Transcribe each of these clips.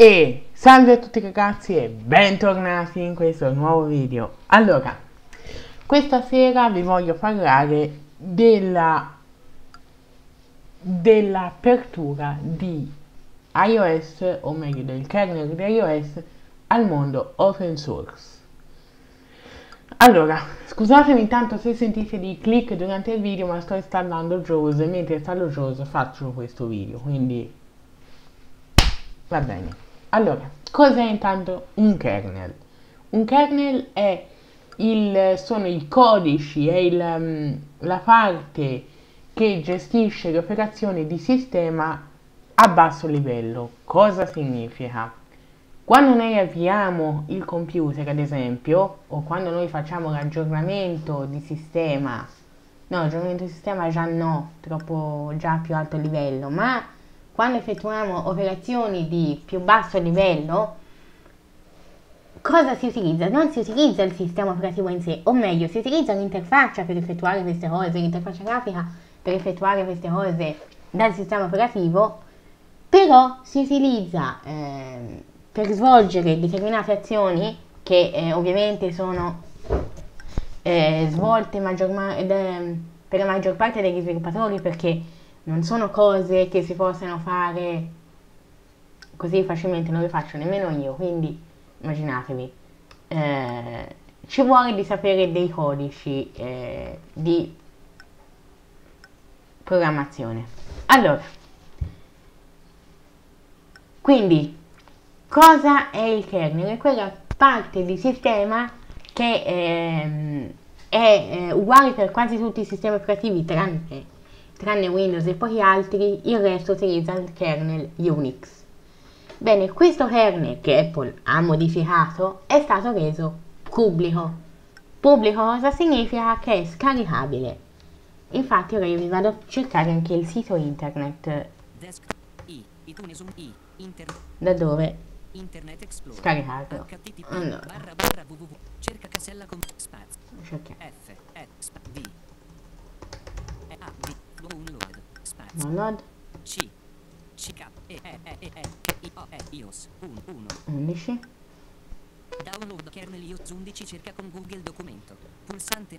E salve a tutti ragazzi e bentornati in questo nuovo video. Allora, questa sera vi voglio parlare dell'apertura di iOS, o meglio del kernel di iOS, al mondo open source. Allora, scusatemi intanto se sentite dei click durante il video, ma sto installando Jose e mentre installo Jose faccio questo video, quindi va bene. Allora, cos'è intanto un kernel? Un kernel è sono i codici, è la parte che gestisce le operazioni di sistema a basso livello. Cosa significa? Quando noi avviamo il computer, ad esempio, o quando noi facciamo l'aggiornamento di sistema, no, aggiornamento di sistema già no, troppo già più alto livello, ma quando effettuiamo operazioni di più basso livello, cosa si utilizza? Non si utilizza il sistema operativo in sé, o meglio, si utilizza un'interfaccia per effettuare queste cose, un'interfaccia grafica per effettuare queste cose dal sistema operativo, però si utilizza... per svolgere determinate azioni che ovviamente sono svolte per la maggior parte degli sviluppatori, perché non sono cose che si possano fare così facilmente, non le faccio nemmeno io, quindi immaginatevi, ci vuole di sapere dei codici di programmazione. Allora, quindi cosa è il kernel? È quella parte di sistema che è uguale per quasi tutti i sistemi operativi tranne Windows e pochi altri, il resto utilizza il kernel Unix. Bene, questo kernel che Apple ha modificato è stato reso pubblico. Pubblico cosa significa? Che è scaricabile. Infatti ora io vi vado a cercare anche il sito internet da dove scaricato. Allora, cerca casella con spazio. Download. iOS 11. Download kernel iOS 11, cerca con Google documento. Pulsante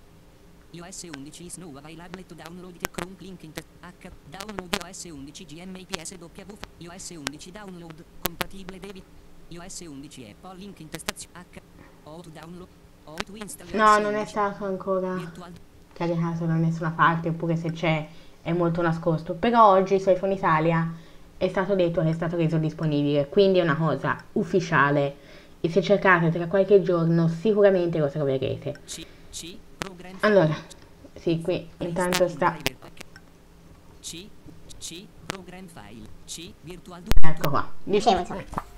iOS 11 is now available to download the Chrome link in H download iOS 11 GMAPSW iOS 11 download compatibile David iOS 11 Apple link in testazione H o to download o to install. No, non è stato ancora caricato da nessuna parte, oppure se c'è è molto nascosto, però oggi su iPhone Italia è stato detto che è stato reso disponibile, quindi è una cosa ufficiale e se cercate tra qualche giorno sicuramente lo troverete. Allora, sì, qui intanto sta. Ecco qua. Dicevo, insomma.